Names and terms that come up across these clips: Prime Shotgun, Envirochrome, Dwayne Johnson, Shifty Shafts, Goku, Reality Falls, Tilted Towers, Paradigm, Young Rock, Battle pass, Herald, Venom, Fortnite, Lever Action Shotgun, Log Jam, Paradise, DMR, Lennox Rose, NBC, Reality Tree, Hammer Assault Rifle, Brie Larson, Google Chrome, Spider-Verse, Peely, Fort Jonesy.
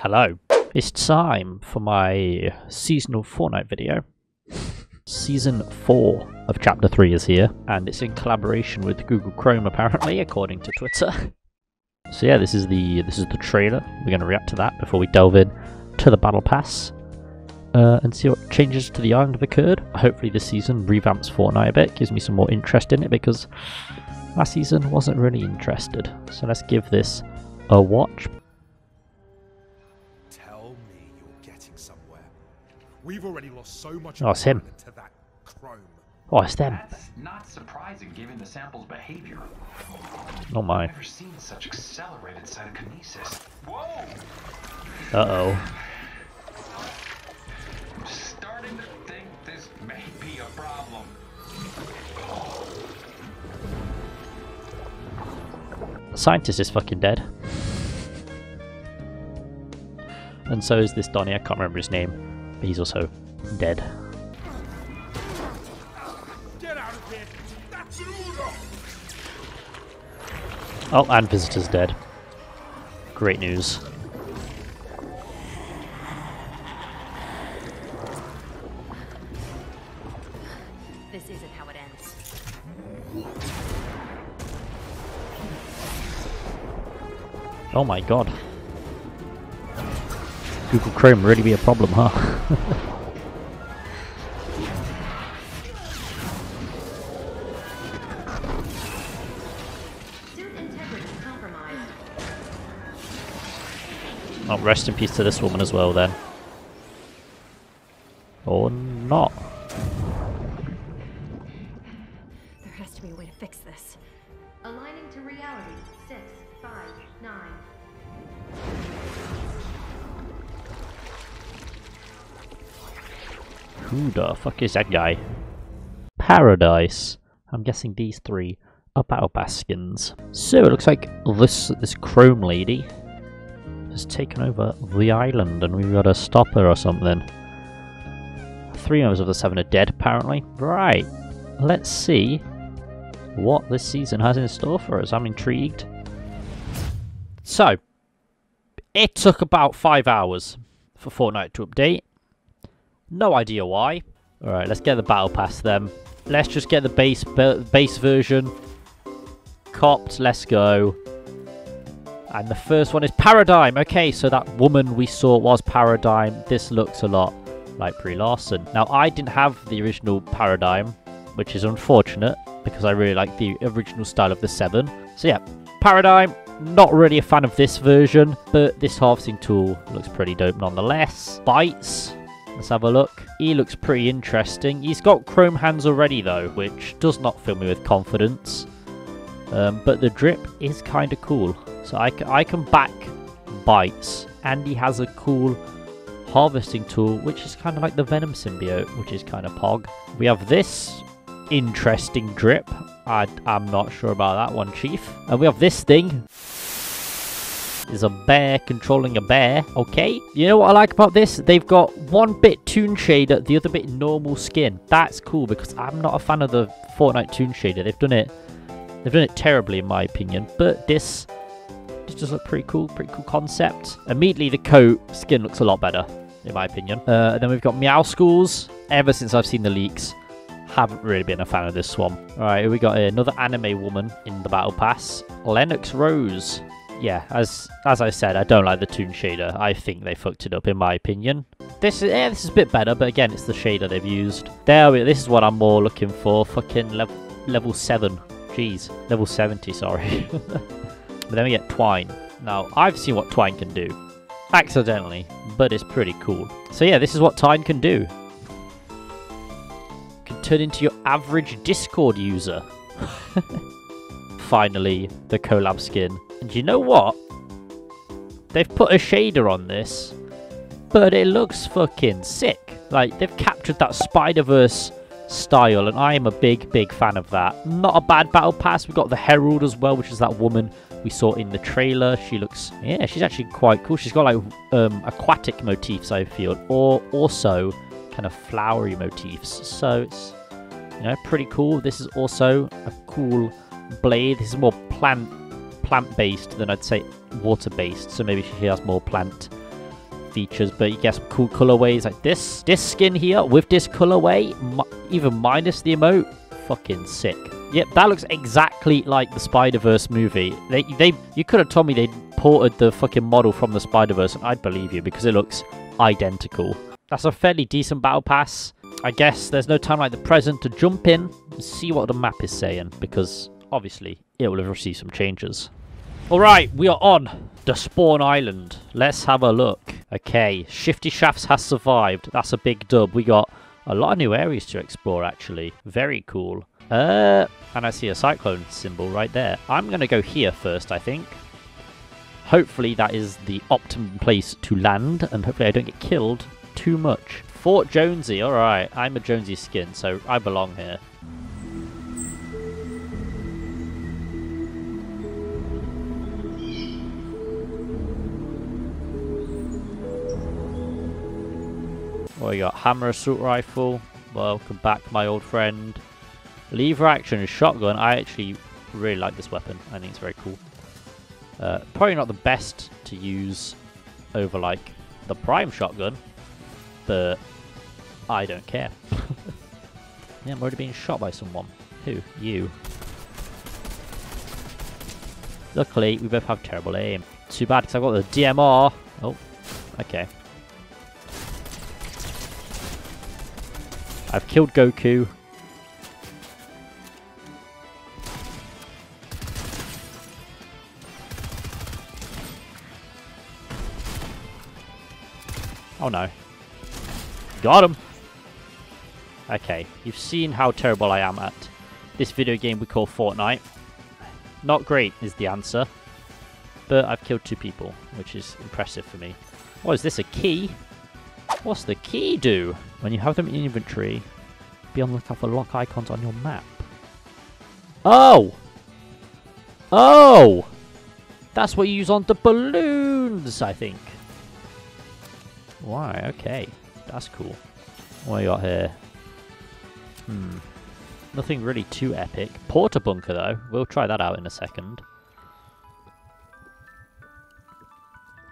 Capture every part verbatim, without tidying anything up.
Hello. It's time for my seasonal Fortnite video. Season four of Chapter three is here, and it's in collaboration with Google Chrome apparently, according to Twitter. So yeah, this is the this is the trailer. We're going to react to that before we delve in to the Battle Pass uh, and see what changes to the island have occurred. Hopefully this season revamps Fortnite a bit, gives me some more interest in it, because last season wasn't really interested. So let's give this a watch. Tell me you're getting somewhere. We've already lost so much. Oh, it's him. To that Chrome. Oh, it's them. That's not surprising given the sample's behavior. Oh my. I've never seen such accelerated cytokinesis. Whoa! Uh-oh. I'm starting to think this may be a problem. The scientist is fucking dead. And so is this Donnie, I can't remember his name, but he's also dead. Oh, and Visitor's dead. Great news. This isn't how it ends. Oh my god. Google Chrome really be a problem, huh? Oh, rest in peace to this woman as well then. Or not. There has to be a way to fix this. Aligning to reality. Six, five, nine. Who the fuck is that guy? Paradise. I'm guessing these three are Battle Pass skins. So it looks like this this Chrome lady has taken over the island and we've got to stop her or something. Three members of the seven are dead apparently. Right, let's see what this season has in store for us. I'm intrigued. So, it took about five hours for Fortnite to update. No idea why. Alright, let's get the battle pass then. Let's just get the base, base version. Copped, let's go. And the first one is Paradigm. Okay, so that woman we saw was Paradigm. This looks a lot like Brie Larson. Now, I didn't have the original Paradigm, which is unfortunate because I really like the original style of the Seven. So yeah, Paradigm, not really a fan of this version, but this harvesting tool looks pretty dope nonetheless. Bites, let's have a look. He looks pretty interesting. He's got chrome hands already though, which does not fill me with confidence. Um, but the drip is kind of cool. So I, I can back Bites. And he has a cool harvesting tool, which is kind of like the Venom symbiote, which is kind of pog. We have this interesting drip. I, I'm not sure about that one, Chief. And we have this thing. Is a bear controlling a bear. Okay. You know what I like about this? They've got one bit Toon Shader, the other bit normal skin. That's cool because I'm not a fan of the Fortnite Toon Shader. They've done it. They've done it terribly in my opinion, but this, this does look pretty cool, pretty cool concept. Immediately the coat skin looks a lot better, in my opinion. Uh, and then we've got Meow Schools. Ever since I've seen the leaks, haven't really been a fan of this one. Alright, here we got another anime woman in the Battle Pass. Lennox Rose. Yeah, as as I said, I don't like the Toon Shader. I think they fucked it up, in my opinion. This is, yeah, this is a bit better, but again, it's the shader they've used. There we go, this is what I'm more looking for. Fucking level, level seven. Jeez, level seventy, sorry. But then we get Twine. Now, I've seen what Twine can do. Accidentally, but it's pretty cool. So yeah, this is what Twine can do. Can turn into your average Discord user. Finally, the collab skin. And you know what? They've put a shader on this, but it looks fucking sick. Like, they've captured that Spider-Verse style, and I am a big big fan of that. Not a bad battle pass. We've got the Herald as well, which is that woman we saw in the trailer. She looks, yeah, she's actually quite cool. She's got like um aquatic motifs, I feel, or also kind of flowery motifs, so it's, you know, pretty cool. This is also a cool blade. This is more plant plant based than I'd say water based, so maybe she has more plant features, but you get some cool colorways like this. This skin here with this colorway, even minus the emote, fucking sick. Yep, that looks exactly like the Spider-Verse movie. They, they, you could have told me they ported the fucking model from the Spider-Verse, and I'd believe you because it looks identical. That's a fairly decent battle pass. I guess there's no time like the present to jump in and see what the map is saying, because obviously it will have received some changes. Alright, we are on the Spawn Island. Let's have a look. Okay, Shifty Shafts has survived. That's a big dub. We got a lot of new areas to explore, actually. Very cool. Uh, and I see a cyclone symbol right there. I'm going to go here first, I think. Hopefully that is the optimum place to land, and hopefully I don't get killed too much. Fort Jonesy, alright. I'm a Jonesy skin, so I belong here. What do we got? Hammer Assault Rifle. Welcome back, my old friend. Lever Action Shotgun. I actually really like this weapon. I think it's very cool. Uh, probably not the best to use over, like, the Prime Shotgun, but I don't care. Yeah, I'm already being shot by someone. Who? You. Luckily, we both have terrible aim. Too bad, because I've got the D M R. Oh, okay. I've killed Goku. Oh no. Got him! Okay, you've seen how terrible I am at this video game we call Fortnite. Not great is the answer, but I've killed two people, which is impressive for me. What is this, a key? What's the key do? When you have them in your inventory, be on the lookout for lock icons on your map. Oh! Oh! That's what you use on the balloons, I think. Why? Okay. That's cool. What do we got here? Hmm. Nothing really too epic. Porta bunker, though. We'll try that out in a second.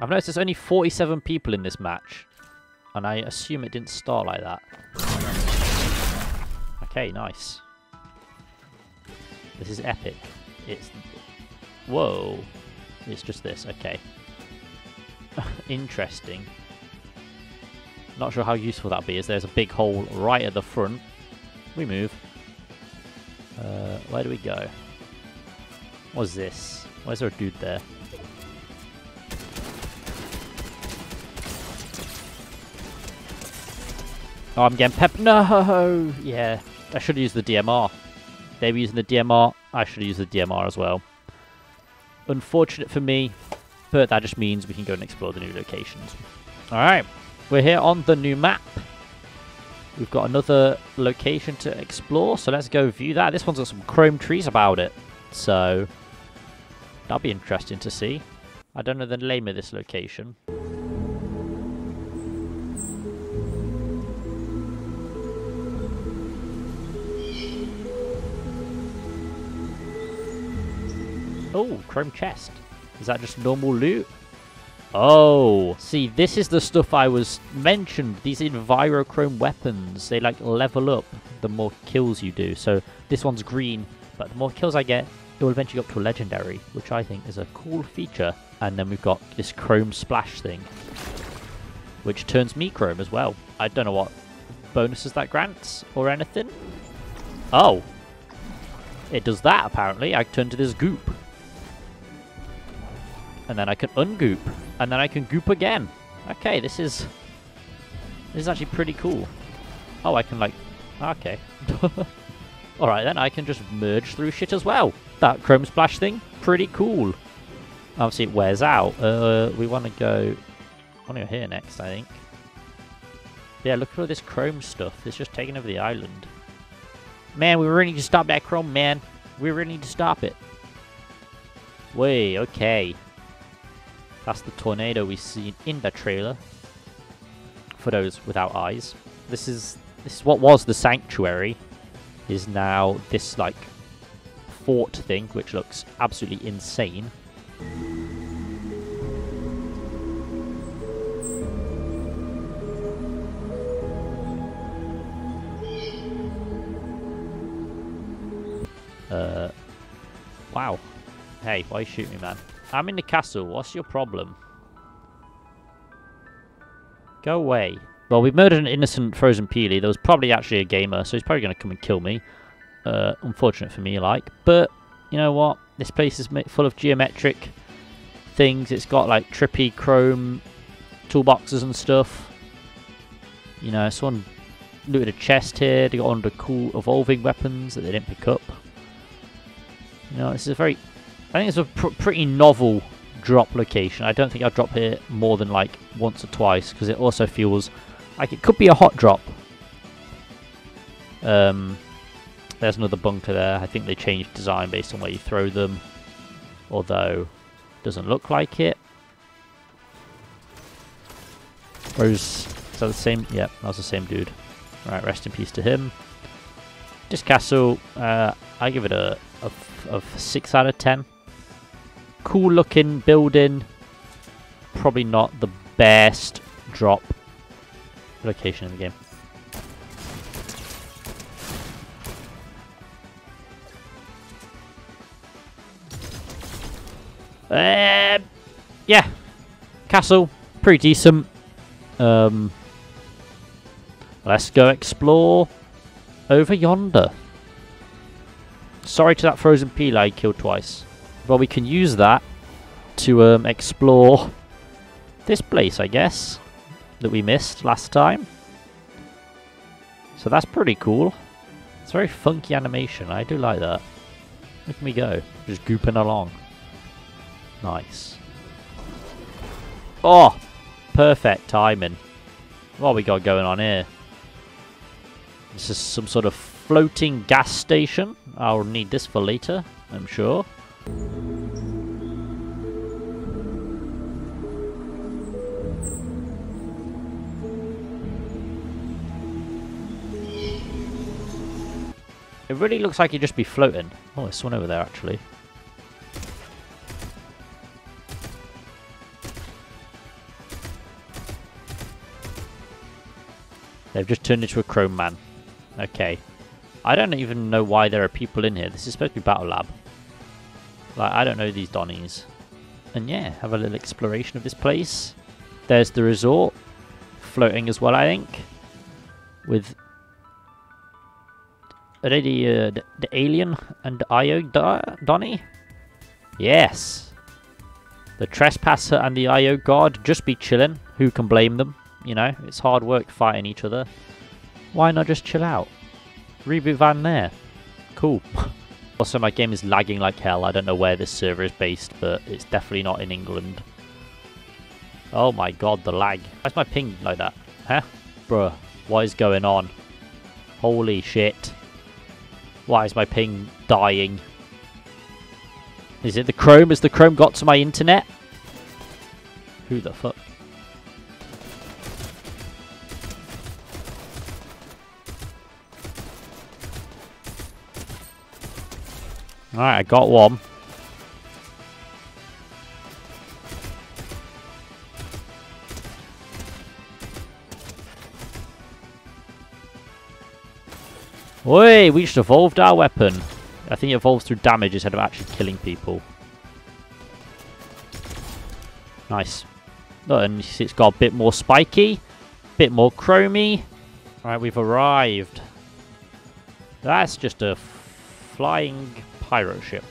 I've noticed there's only forty-seven people in this match. And I assume it didn't start like that. Okay, nice. This is epic. It's... Whoa. It's just this. Okay. Interesting. Not sure how useful that'll be, as there's a big hole right at the front. We move. Uh, where do we go? What's this? Why is there a dude there? Oh, I'm getting pep. No! Yeah. I should have used the D M R. They were using the D M R. I should have used the D M R as well. Unfortunate for me, but that just means we can go and explore the new locations. Alright. We're here on the new map. We've got another location to explore, so let's go view that. This one's got some chrome trees about it, so that'll be interesting to see. I don't know the name of this location. Oh, chrome chest. Is that just normal loot? Oh, see, this is the stuff I was mentioned. These Envirochrome weapons, they like level up the more kills you do. So this one's green, but the more kills I get, it will eventually go up to a legendary, which I think is a cool feature. And then we've got this chrome splash thing, which turns me chrome as well. I don't know what bonuses that grants or anything. Oh, it does that apparently. I turn to this goop. And then I can ungoop. And then I can goop again. Okay, this is... This is actually pretty cool. Oh, I can like... Okay. Alright then, I can just merge through shit as well. That chrome splash thing, pretty cool. Obviously it wears out. Uh, we want to go... I want to go here next, I think. Yeah, look at all this chrome stuff. It's just taking over the island. Man, we really need to stop that chrome, man. We really need to stop it. Wait, okay. That's the tornado we seen in the trailer. For those without eyes, this is this is what was the sanctuary, is now this like fort thing, which looks absolutely insane. Wow. Hey, why you shoot me, man? I'm in the castle. What's your problem? Go away. Well, we've murdered an innocent frozen Peely. There was probably actually a gamer, so he's probably going to come and kill me. Uh, unfortunate for me, like. But, you know what? This place is full of geometric things. It's got, like, trippy chrome toolboxes and stuff. You know, someone looted a chest here. They got under cool evolving weapons that they didn't pick up. You know, this is a very... I think it's a pr pretty novel drop location. I don't think I'll drop here more than, like, once or twice, because it also feels like it could be a hot drop. Um, there's another bunker there. I think they changed design based on where you throw them, although doesn't look like it. Rose, is that the same? Yeah, that was the same dude. Right, rest in peace to him. This castle, uh, I give it a, a, a six out of ten. Cool looking building. Probably not the best drop location in the game. Uh, yeah. Castle. Pretty decent. Um, let's go explore over yonder. Sorry to that frozen Peely I killed twice. Well, we can use that to um, explore this place, I guess, that we missed last time. So that's pretty cool. It's very funky animation. I do like that. Where can we go? Just gooping along. Nice. Oh, perfect timing. What have we got going on here? This is some sort of floating gas station. I'll need this for later, I'm sure. It really looks like you'd just be floating. Oh, there's someone over there, actually. They've just turned into a chrome man. Okay. I don't even know why there are people in here. This is supposed to be Battle Lab. Like, I don't know these Donnies. And yeah, have a little exploration of this place. There's the resort. Floating as well, I think. With... Are they the, uh, the, the alien and the I O Donnie? Yes. The trespasser and the I O guard just be chilling. Who can blame them? You know, it's hard work fighting each other. Why not just chill out? Reboot Van there. Cool. Also, my game is lagging like hell. I don't know where this server is based, but it's definitely not in England. Oh my god, the lag. Why's my ping like that? Huh? Bruh, what is going on? Holy shit. Why is my ping dying? Is it the Chrome? Has the Chrome got to my internet? Who the fuck? Alright, I got one. Oi, we just evolved our weapon. I think it evolves through damage instead of actually killing people. Nice. Look, and it's got a bit more spiky, bit more chromey. Alright, we've arrived. That's just a flying pyro ship.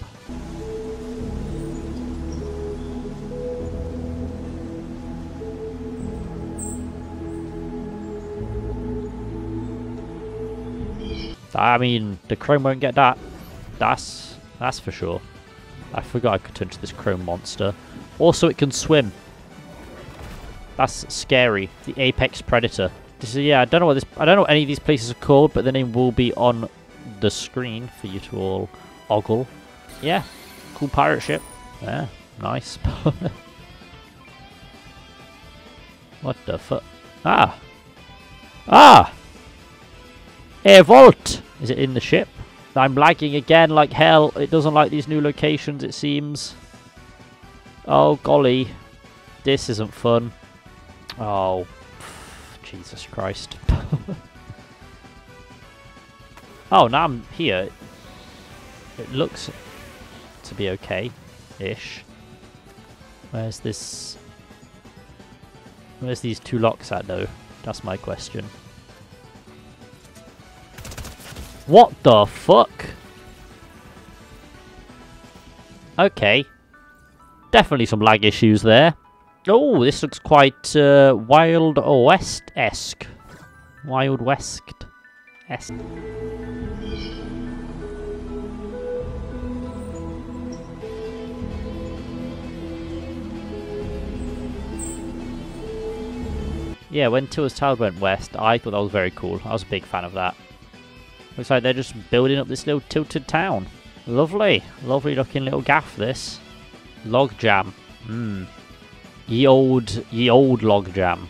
I mean, the Chrome won't get that. That's that's for sure. I forgot I could turn to this Chrome monster. Also, it can swim. That's scary. The apex predator. This is, yeah, I don't know what this. I don't know what any of these places are called, but the name will be on the screen for you to all ogle. Yeah, cool pirate ship. Yeah, nice. What the fuck? Ah, ah. Hey, Vault! Is it in the ship? I'm lagging again like hell. It doesn't like these new locations, it seems. Oh, golly. This isn't fun. Oh, pff, Jesus Christ. Oh, now I'm here. It looks... to be okay-ish. Where's this... Where's these two locks at, though? That's my question. What the fuck? Okay. Definitely some lag issues there. Oh, this looks quite uh, Wild West-esque. Wild West-esque. Yeah, when Tilted Towers went west, I thought that was very cool. I was a big fan of that. Looks like they're just building up this little tilted town. Lovely. Lovely looking little gaff, this. Log Jam. Mmm. Ye old, ye old Log Jam.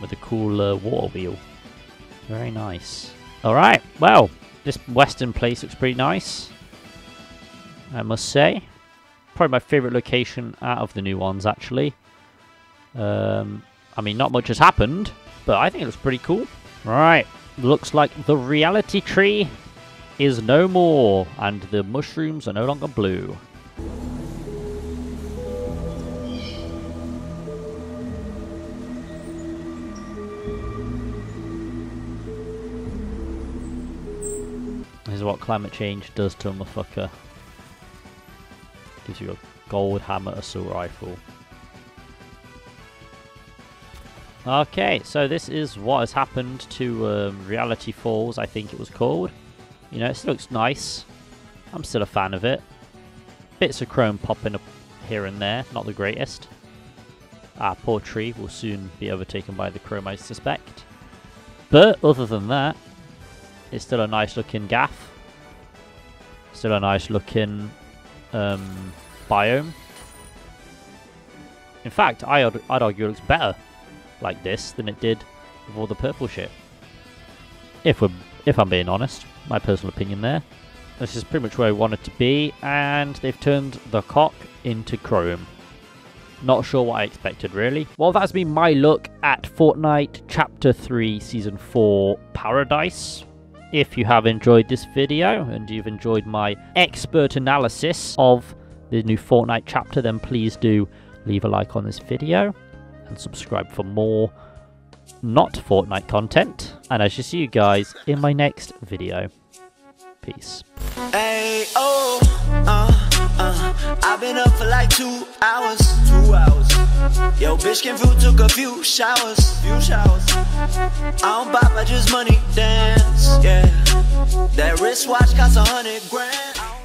With a cool uh, water wheel. Very nice. Alright, well, this western place looks pretty nice, I must say. Probably my favourite location out of the new ones, actually. Um... I mean, not much has happened, but I think it looks pretty cool. Right, looks like the Reality Tree is no more, and the mushrooms are no longer blue. This is what climate change does to a motherfucker. Gives you a gold hammer assault rifle. Okay, so this is what has happened to um, Reality Falls, I think it was called. You know, it still looks nice. I'm still a fan of it. Bits of chrome popping up here and there, not the greatest. Our poor tree will soon be overtaken by the chrome, I suspect. But other than that, it's still a nice looking gaff. Still a nice looking um, biome. In fact, I'd, I'd argue it looks better like this than it did with all the purple shit. If we're, if I'm being honest, my personal opinion there. This is pretty much where I want it to be, and they've turned the cock into chrome. Not sure what I expected, really. Well, that's been my look at Fortnite Chapter three Season four Paradise. If you have enjoyed this video, and you've enjoyed my expert analysis of the new Fortnite chapter, then please do leave a like on this video and subscribe for more not Fortnite content, and I shall see you guys in my next video. Peace. Hey, oh, uh, uh, I've been up for like two hours, two hours. Yo, bitch came through, took a few showers, few showers. I don't bop, I just money dance, yeah. That wristwatch costs a hundred grand.